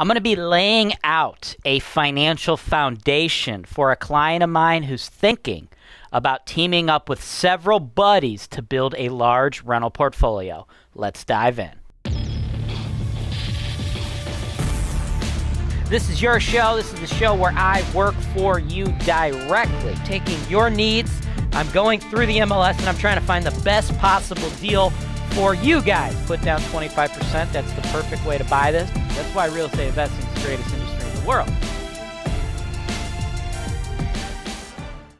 I'm going to be laying out a financial foundation for a client of mine who's thinking about teaming up with several buddies to build a large rental portfolio. Let's dive in. This is your show. This is the show where I work for you directly, taking your needs. I'm going through the MLS and I'm trying to find the best possible deal for you guys. Put down 25%. That's the perfect way to buy this. That's why real estate investing is the greatest industry in the world.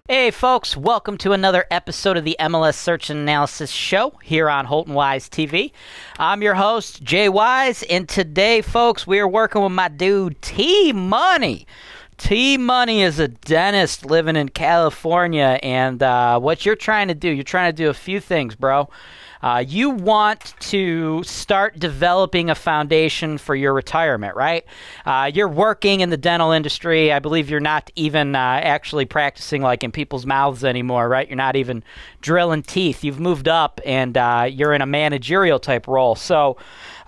Hey folks, welcome to another episode of the MLS Search and Analysis Show here on Holton Wise TV. I'm your host, Jay Wise, and today, folks, we are working with my dude, T-Money. T-Money is a dentist living in California, and what you're trying to do a few things, bro. You want to start developing a foundation for your retirement, right? You're working in the dental industry. I believe you're not even actually practicing like in people's mouths anymore, right? You're not even drilling teeth. You've moved up and you're in a managerial type role. So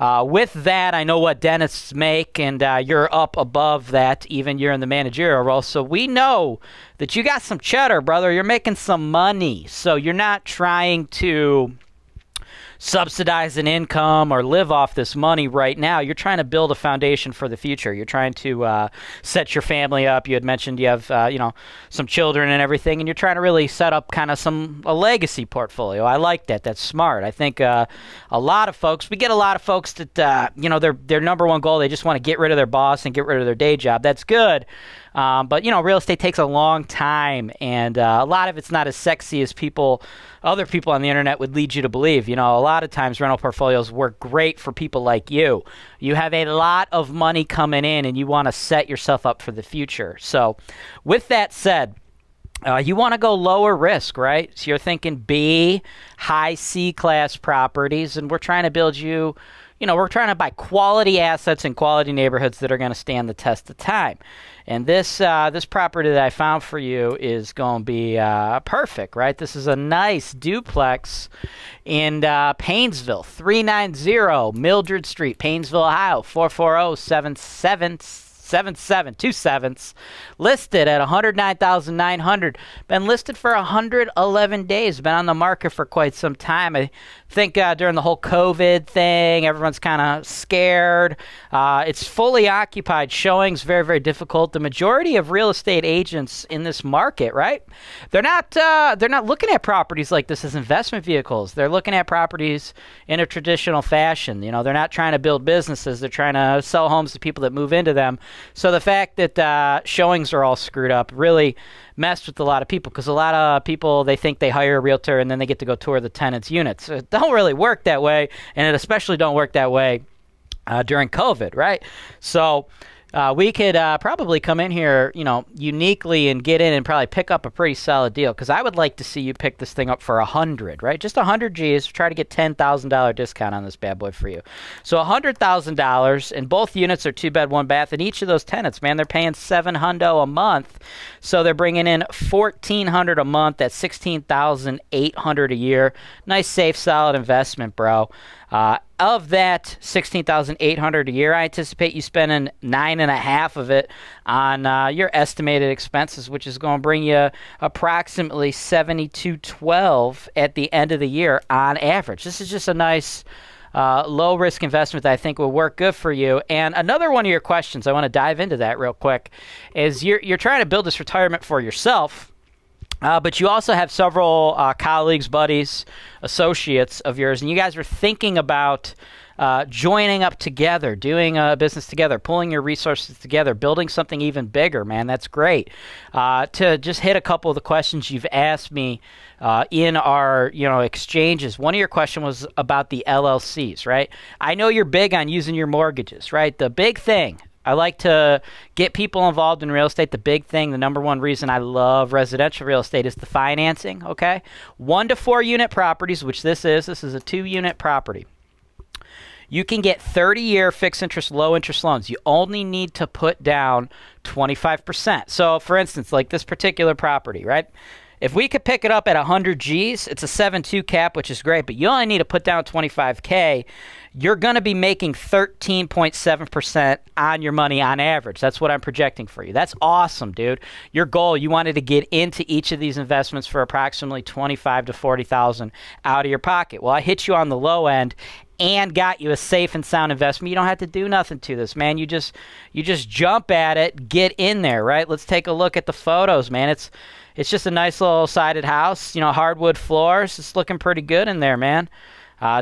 with that, I know what dentists make, and you're up above that. Even you're in the managerial role. So we know that you got some cheddar, brother. You're making some money. So you're not trying to subsidize an income or live off this money right now. You're trying to build a foundation for the future. You're trying to set your family up. You had mentioned you have, you know, some children and everything, and you're trying to really set up kind of a legacy portfolio. I like that. That's smart. I think a lot of folks, we get a lot of folks that, you know, their number one goal, they just want to get rid of their boss and get rid of their day job. That's good. But, you know, real estate takes a long time, and a lot of it's not as sexy as other people on the internet would lead you to believe. You know, a lot of times rental portfolios work great for people like you. You have a lot of money coming in, and you want to set yourself up for the future. So with that said, you want to go lower risk, right? So you're thinking B, high C class properties, and we're trying to build you, you know, we're trying to buy quality assets in quality neighborhoods that are going to stand the test of time. And this this property that I found for you is going to be perfect, right? This is a nice duplex in Painesville, 390 Mildred Street, Painesville, Ohio, 44077. 2/7, listed at $109,900. Been listed for 111 days. Been on the market for quite some time. I think during the whole COVID thing, everyone's kind of scared. It's fully occupied. Showings very, very difficult. The majority of real estate agents in this market, right? They're not looking at properties like this as investment vehicles. They're looking at properties in a traditional fashion. You know, they're not trying to build businesses. They're trying to sell homes to people that move into them. So the fact that showings are all screwed up really messed with a lot of people, because a lot of people, they think they hire a realtor and then they get to go tour the tenants' units. It don't really work that way, and it especially don't work that way during COVID, right? So we could probably come in here, you know, uniquely and get in and probably pick up a pretty solid deal, because I would like to see you pick this thing up for 100, right? Just 100 G's. Try to get $10,000 discount on this bad boy for you. So $100,000, and both units are 2-bed, 1-bath, and each of those tenants, man, they're paying $700 a month, so they're bringing in $1,400 a month. That's $16,800 a year. Nice, safe, solid investment, bro. Of that $16,800 a year, I anticipate you spending 9.5 of it on your estimated expenses, which is going to bring you approximately $7,212 at the end of the year on average. This is just a nice low-risk investment that I think will work good for you. And another one of your questions, I want to dive into that real quick, is you're trying to build this retirement for yourself. But you also have several colleagues, buddies, associates of yours, and you guys are thinking about joining up together, doing a business together, pulling your resources together, building something even bigger, man. That's great. To just hit a couple of the questions you've asked me in our, you know, exchanges, one of your questions was about the LLCs, right? I know you're big on using your mortgages, right? The big thing. I like to get people involved in real estate. The big thing, the number one reason I love residential real estate is the financing, okay? 1 to 4 unit properties, which this is a 2-unit property. You can get 30-year fixed interest, low interest loans. You only need to put down 25%. So for instance, like this particular property, right? If we could pick it up at 100 G's, it's a 7.2 cap, which is great, but you only need to put down 25K. You're going to be making 13.7% on your money on average. That's what I'm projecting for you. That's awesome, dude. Your goal, you wanted to get into each of these investments for approximately $25,000 to $40,000 out of your pocket. Well, I hit you on the low end and got you a safe and sound investment. You don't have to do nothing to this, man. You just jump at it, get in there, right? Let's take a look at the photos, man. It's just a nice little sided house, you know, hardwood floors. It's looking pretty good in there, man.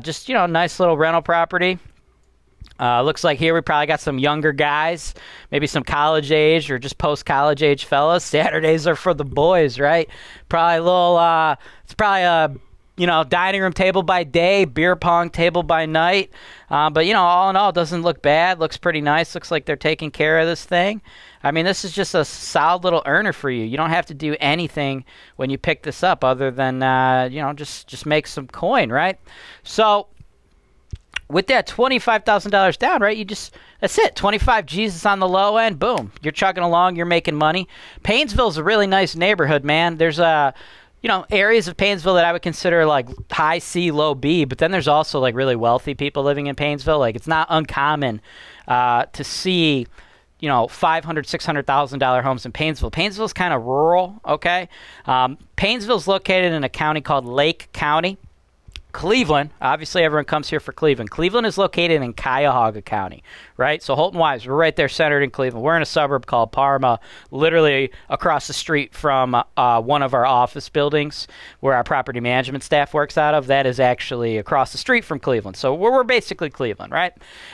Just, you know, nice little rental property. Looks like here we probably got some younger guys, maybe some college age or just post-college age fellas. Saturdays are for the boys, right? Probably a little, it's probably a, you know, dining room table by day, beer pong table by night. But, you know, all in all, it doesn't look bad. Looks pretty nice. Looks like they're taking care of this thing. I mean, this is just a solid little earner for you. You don't have to do anything when you pick this up other than, you know, just make some coin, right? So with that $25,000 down, right, you just, that's it. 25 G's is on the low end. Boom. You're chugging along. You're making money. Painesville's a really nice neighborhood, man. There's a... you know, areas of Painesville that I would consider like high C, low B, but then there's also like really wealthy people living in Painesville. Like it's not uncommon to see, you know, $500,000, $600,000 homes in Painesville. Painesville's kind of rural, okay? Painesville's located in a county called Lake County. Cleveland, obviously everyone comes here for Cleveland. Cleveland is located in Cuyahoga County, right? So Holton Wise, we're right there centered in Cleveland. We're in a suburb called Parma, literally across the street from one of our office buildings where our property management staff works out of. That is actually across the street from Cleveland. So we're basically Cleveland, right?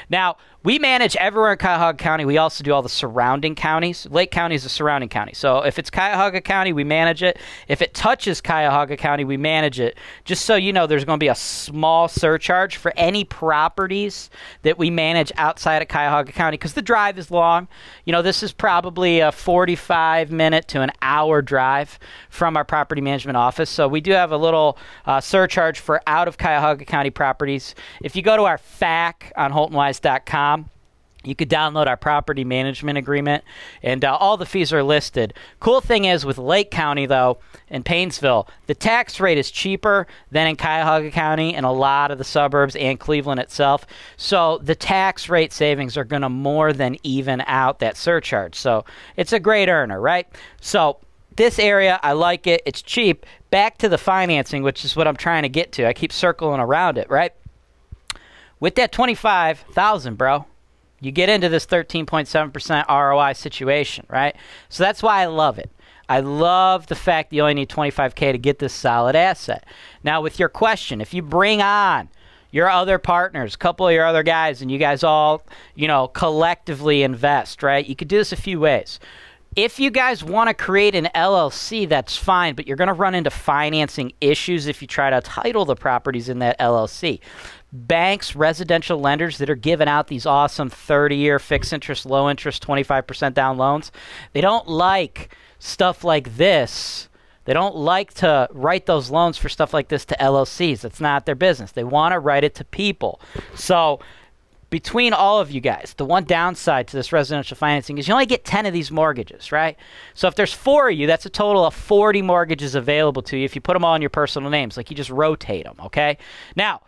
Now, we manage everywhere in Cuyahoga County. We also do all the surrounding counties. Lake County is a surrounding county. So if it's Cuyahoga County, we manage it. If it touches Cuyahoga County, we manage it. Just so you know, there's going to be a small surcharge for any properties that we manage outside of Cuyahoga County because the drive is long. You know, this is probably a 45-minute to an hour drive from our property management office. So we do have a little surcharge for out of Cuyahoga County properties. If you go to our FAQ on Holtonwise.com, you could download our property management agreement, and all the fees are listed. Cool thing is with Lake County, though, in Painesville, the tax rate is cheaper than in Cuyahoga County and a lot of the suburbs and Cleveland itself. So the tax rate savings are going to more than even out that surcharge. So it's a great earner, right? So this area, I like it. It's cheap. Back to the financing, which is what I'm trying to get to. I keep circling around it, right? With that $25,000, bro, you get into this 13.7% ROI situation, right? So that's why I love it. I love the fact that you only need 25K to get this solid asset. Now, with your question, if you bring on your other partners, a couple of your other guys, and you guys all, you know, collectively invest, right? You could do this a few ways. If you guys want to create an LLC, that's fine, but you're going to run into financing issues if you try to title the properties in that LLC. Banks, residential lenders that are giving out these awesome 30-year fixed interest, low interest, 25% down loans, they don't like stuff like this. They don't like to write those loans for stuff like this to LLCs. That's not their business. They want to write it to people. So between all of you guys, the one downside to this residential financing is you only get 10 of these mortgages, right? So if there's 4 of you, that's a total of 40 mortgages available to you if you put them all in your personal names. Like, you just rotate them, okay? Now,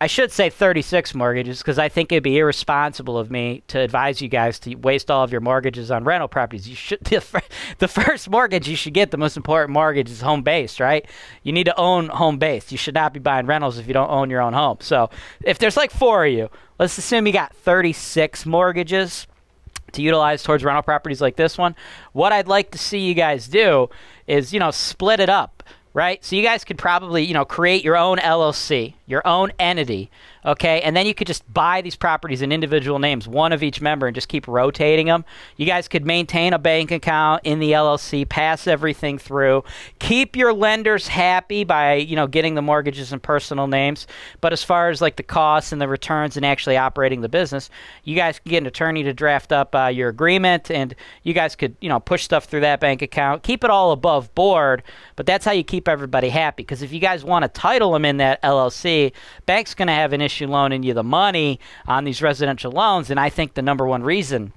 I should say 36 mortgages because I think it'd be irresponsible of me to advise you guys to waste all of your mortgages on rental properties. You should, the first mortgage you should get, the most important mortgage, is home-based, right? You need to own home-based. You should not be buying rentals if you don't own your own home. So if there's like 4 of you, let's assume you got 36 mortgages to utilize towards rental properties like this one. What I'd like to see you guys do is, you know, split it up, right? So you guys could probably, you know, create your own LLC, your own entity, okay? And then you could just buy these properties in individual names, one of each member, and just keep rotating them. You guys could maintain a bank account in the LLC, pass everything through, keep your lenders happy by, you know, getting the mortgages and personal names. But as far as like the costs and the returns and actually operating the business, you guys can get an attorney to draft up your agreement, and you guys could, you know, push stuff through that bank account, keep it all above board. But that's how you keep everybody happy, because if you guys want to title them in that LLC, bank's going to have an issue loaning you the money on these residential loans. And I think the number one reason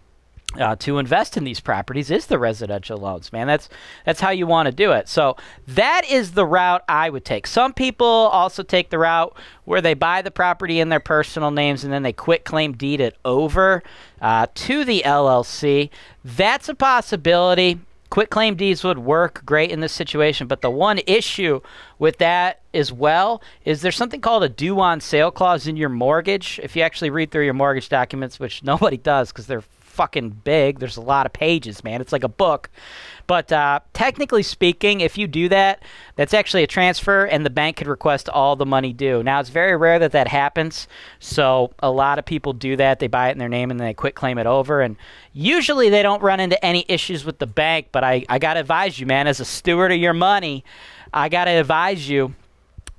to invest in these properties is the residential loans, man. That's how you want to do it. So that is the route I would take. Some people also take the route where they buy the property in their personal names and then they quit claim deed it over to the LLC. That's a possibility. Quit claim deeds would work great in this situation, but the one issue with that as well is there's something called a due on sale clause in your mortgage. If you actually read through your mortgage documents, which nobody does because they're fucking big. There's a lot of pages, man. It's like a book. But technically speaking, if you do that, that's actually a transfer, and the bank could request all the money due. Now, it's very rare that that happens, so a lot of people do that. They buy it in their name, and then they quit claim it over, and usually they don't run into any issues with the bank, but I got to advise you, man, as a steward of your money, I got to advise you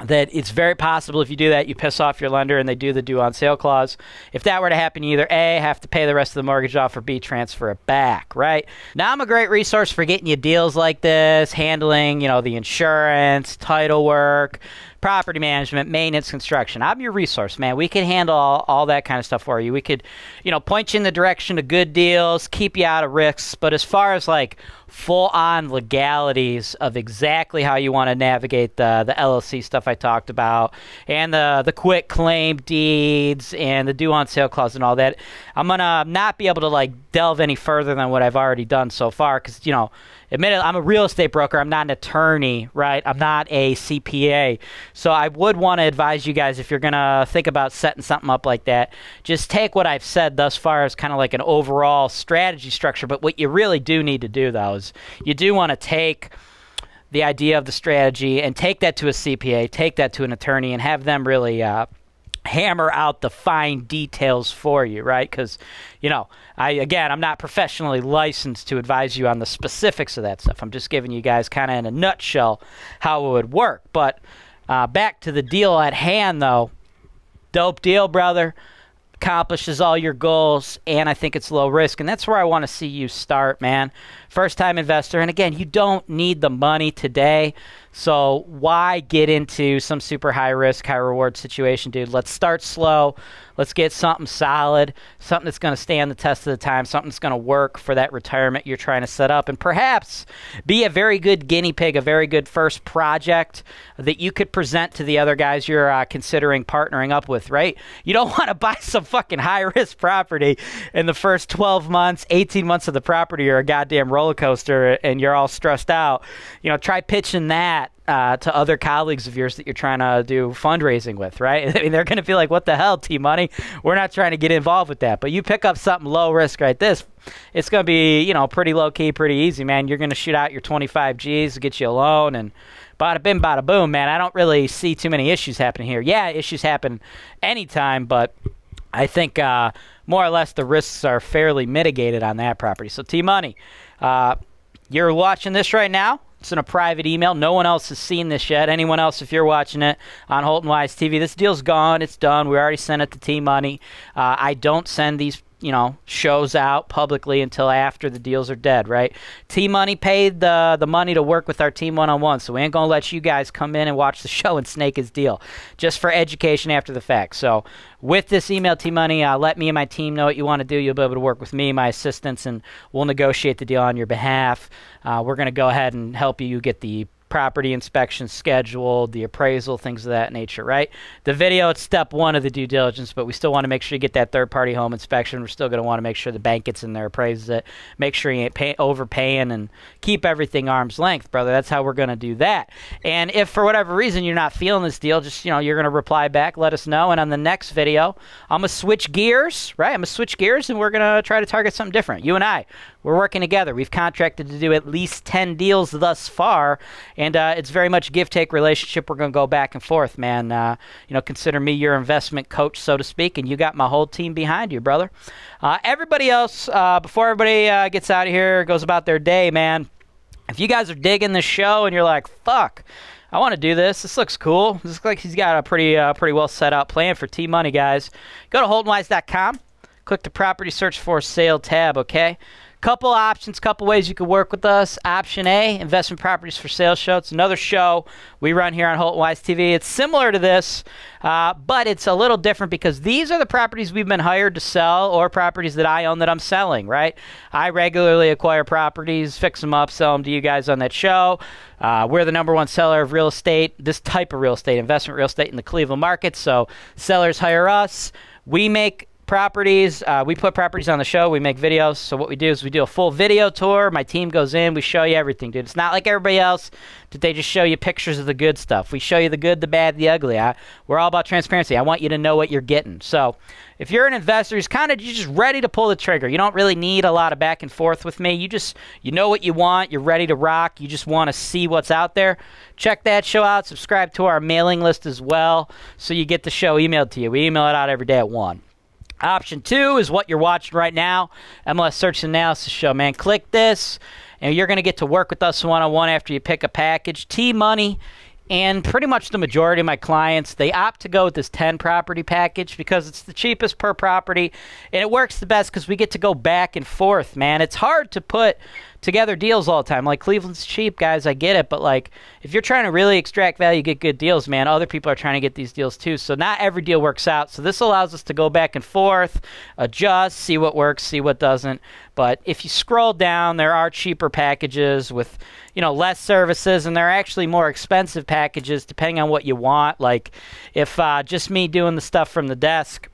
that it's very possible if you do that, you piss off your lender and they do the due on sale clause. If that were to happen, you either A, have to pay the rest of the mortgage off, or B, transfer it back, right? Now, I'm a great resource for getting you deals like this, handling, you know, the insurance, title work, property management, maintenance, construction. I'm your resource, man. We can handle all that kind of stuff for you. We could, you know, point you in the direction of good deals, keep you out of risks. But as far as like full-on legalities of exactly how you want to navigate the LLC stuff I talked about, and the quit claim deeds and the due on sale clause and all that, I'm gonna not be able to like delve any further than what I've already done so far, because, you know, admittedly, I'm a real estate broker. I'm not an attorney, right? I'm not a CPA. So I would want to advise you guys, if you're going to think about setting something up like that, just take what I've said thus far as kind of like an overall strategy structure. But what you really do need to do, though, is you do want to take the idea of the strategy and take that to a CPA, take that to an attorney, and have them really hammer out the fine details for you, right? Because, you know, again, I'm not professionally licensed to advise you on the specifics of that stuff. I'm just giving you guys kind of in a nutshell how it would work. But back to the deal at hand, though. Dope deal, brother. Accomplishes all your goals, and I think it's low risk, and that's where I want to see you start, man. First time investor, and again, you don't need the money today, so why get into some super high risk, high reward situation, dude? Let's start slow. Let's get something solid, something that's going to stand the test of the time, something that's going to work for that retirement you're trying to set up, and perhaps be a very good guinea pig, a very good first project that you could present to the other guys you're considering partnering up with, right? You don't want to buy some fucking high-risk property in the first 12 months, 18 months of the property or a goddamn roller coaster, and you're all stressed out. You know, try pitching that to other colleagues of yours that you're trying to do fundraising with, right? I mean, they're going to feel like, what the hell, T-Money? We're not trying to get involved with that. But you pick up something low risk like this, it's going to be, you know, pretty low-key, pretty easy, man. You're going to shoot out your 25 Gs, get you a loan, and bada bim, bada boom, man. I don't really see too many issues happening here. Yeah, issues happen anytime, but I think more or less the risks are fairly mitigated on that property. So T-Money, you're watching this right now. It's in a private email. No one else has seen this yet. Anyone else, if you're watching it on Holton Wise TV, this deal's gone. It's done. We already sent it to T-Money. I don't send these, you know, shows out publicly until after the deals are dead, right? T-Money paid the money to work with our team one-on-one, so we ain't going to let you guys come in and watch the show and snake his deal, just for education after the fact. So with this email, T-Money, let me and my team know what you want to do. You'll be able to work with me, my assistants, and we'll negotiate the deal on your behalf. We're going to go ahead and help you get the property inspection scheduled, the appraisal, things of that nature, right? The video, it's step one of the due diligence, but we still want to make sure you get that third-party home inspection. We're still going to want to make sure the bank gets in there, appraises it, make sure you ain't overpaying, and keep everything arm's length, brother. That's how we're going to do that. And if for whatever reason you're not feeling this deal, just, you know, you're going to reply back, let us know, and on the next video, I'm going to switch gears, right? I'm going to switch gears, and we're going to try to target something different. You and I, we're working together. We've contracted to do at least 10 deals thus far, and it's very much a give-take relationship. We're going to go back and forth, man. You know, consider me your investment coach, so to speak, and you got my whole team behind you, brother. Everybody else, before everybody gets out of here, goes about their day, man, if you guys are digging this show and you're like, fuck, I want to do this. This looks cool. This looks like he's got a pretty well set out plan for T-Money, guys. Go to HoltonWise.com. Click the property search for sale tab, okay? Couple options, couple ways you could work with us. Option A, Investment Properties for Sale Show. It's another show we run here on Holton Wise TV. It's similar to this, but it's a little different because these are the properties we've been hired to sell or properties that I own that I'm selling, right? I regularly acquire properties, fix them up, sell them to you guys on that show. We're the #1 seller of real estate, this type of real estate, investment real estate in the Cleveland market. So sellers hire us. We make properties, we put properties on the show, we make videos. So what we do is we do a full video tour. My team goes in, we show you everything, dude. It's not like everybody else that they just show you pictures of the good stuff. We show you the good, the bad, the ugly. We're all about transparency. I want you to know what you're getting. So if you're an investor who's kind of just ready to pull the trigger, you don't really need a lot of back and forth with me. You know what you want, you're ready to rock, you just want to see what's out there. Check that show out. Subscribe to our mailing list as well so you get the show emailed to you. We email it out every day at 1. Option 2 is what you're watching right now, MLS Search and Analysis Show, man. Click this, and you're going to get to work with us one-on-one after you pick a package. T-Money and pretty much the majority of my clients, they opt to go with this 10-property package because it's the cheapest per property, and it works the best because we get to go back and forth, man. It's hard to put together deals all the time. Like, Cleveland's cheap, guys, I get it, but like, if you're trying to really extract value, get good deals, man, other people are trying to get these deals too, so not every deal works out. So this allows us to go back and forth, adjust, see what works, see what doesn't. But if you scroll down, there are cheaper packages with, you know, less services, and there are actually more expensive packages depending on what you want. Like, if just me doing the stuff from the desk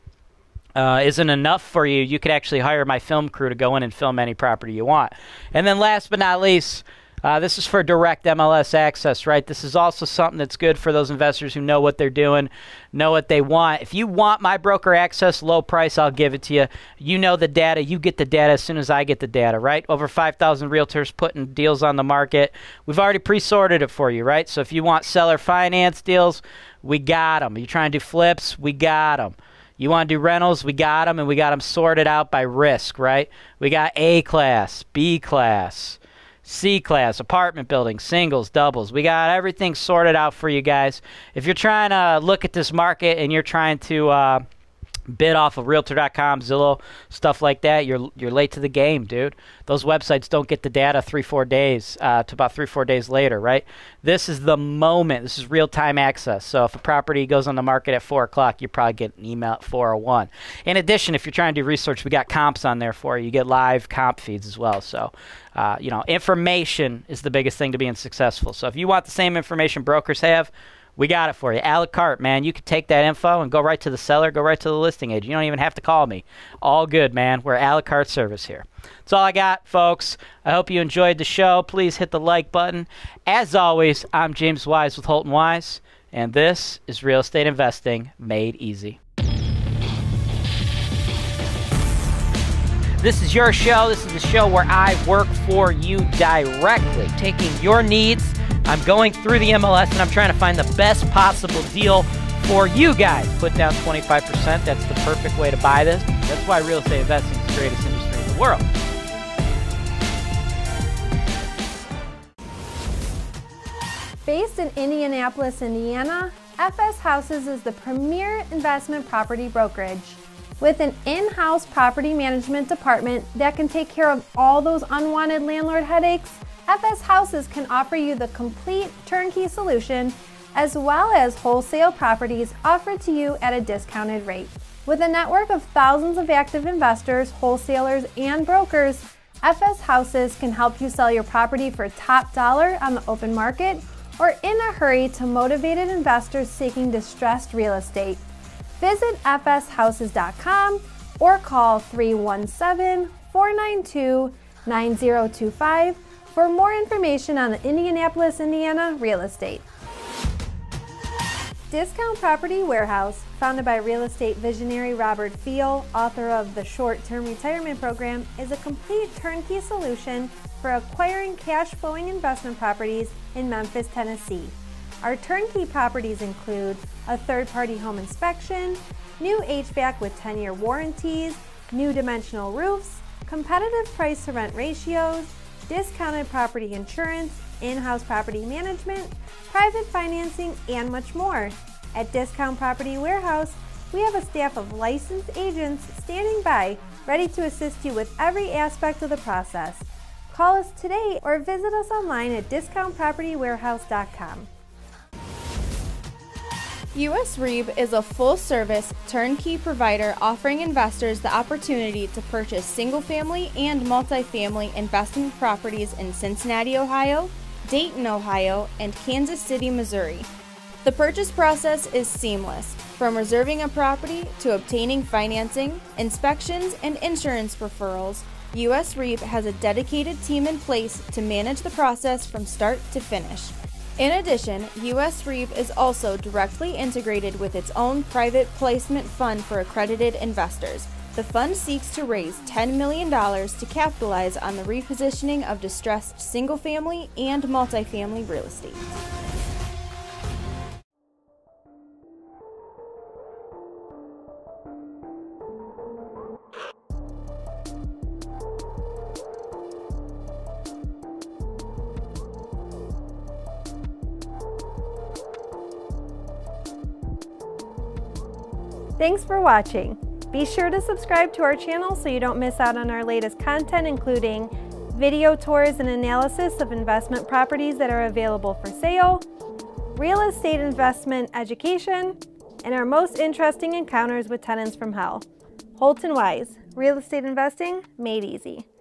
isn't enough for you, you could actually hire my film crew to go in and film any property you want. And then last but not least, this is for direct MLS access, right? This is also something that's good for those investors who know what they're doing, know what they want. If you want my broker access, low price, I'll give it to you. You know the data. You get the data as soon as I get the data, right? Over 5,000 realtors putting deals on the market. We've already pre-sorted it for you, right? So if you want seller finance deals, we got them. You're trying to do flips, we got them. You want to do rentals, we got them, and we got them sorted out by risk, right? We got A class, B class, C class, apartment buildings, singles, doubles. We got everything sorted out for you guys. If you're trying to look at this market and you're trying to bid off of Realtor.com, Zillow, stuff like that, you're late to the game, dude. Those websites don't get the data about three, 4 days later, right? This is the moment. This is real-time access. So if a property goes on the market at 4 o'clock, you probably get an email at 4:01. In addition, if you're trying to do research, we got comps on there for you. You get live comp feeds as well. So you know, information is the biggest thing to being successful. So if you want the same information brokers have, we got it for you. A la carte, man. You can take that info and go right to the seller, go right to the listing agent. You don't even have to call me. All good, man. We're a la carte service here. That's all I got, folks. I hope you enjoyed the show. Please hit the like button. As always, I'm James Wise with Holton Wise, and this is Real Estate Investing Made Easy. This is your show. This is the show where I work for you directly, taking your needs. I'm going through the MLS, and I'm trying to find the best possible deal for you guys. Put down 25%. That's the perfect way to buy this. That's why real estate investing is the greatest industry in the world. Based in Indianapolis, Indiana, FS Houses is the premier investment property brokerage. With an in-house property management department that can take care of all those unwanted landlord headaches, FS Houses can offer you the complete turnkey solution as well as wholesale properties offered to you at a discounted rate. With a network of thousands of active investors, wholesalers, and brokers, FS Houses can help you sell your property for top dollar on the open market or in a hurry to motivated investors seeking distressed real estate. Visit fshouses.com or call 317-492-9025 for more information on the Indianapolis, Indiana real estate. Discount Property Warehouse, founded by real estate visionary Robert Feol, author of The Short-Term Retirement Program, is a complete turnkey solution for acquiring cash-flowing investment properties in Memphis, Tennessee. Our turnkey properties include a third-party home inspection, new HVAC with 10-year warranties, new dimensional roofs, competitive price-to-rent ratios, discounted property insurance, in-house property management, private financing, and much more. At Discount Property Warehouse, we have a staff of licensed agents standing by ready to assist you with every aspect of the process. Call us today or visit us online at discountpropertywarehouse.com. USREEB is a full-service, turnkey provider offering investors the opportunity to purchase single-family and multifamily investment properties in Cincinnati, Ohio, Dayton, Ohio, and Kansas City, Missouri. The purchase process is seamless, from reserving a property to obtaining financing, inspections, and insurance referrals. USREEB has a dedicated team in place to manage the process from start to finish. In addition, USREEB is also directly integrated with its own private placement fund for accredited investors. The fund seeks to raise $10 million to capitalize on the repositioning of distressed single-family and multifamily real estate. Thanks for watching. Be sure to subscribe to our channel so you don't miss out on our latest content, including video tours and analysis of investment properties that are available for sale, real estate investment education, and our most interesting encounters with tenants from hell. Holton Wise, real estate investing made easy.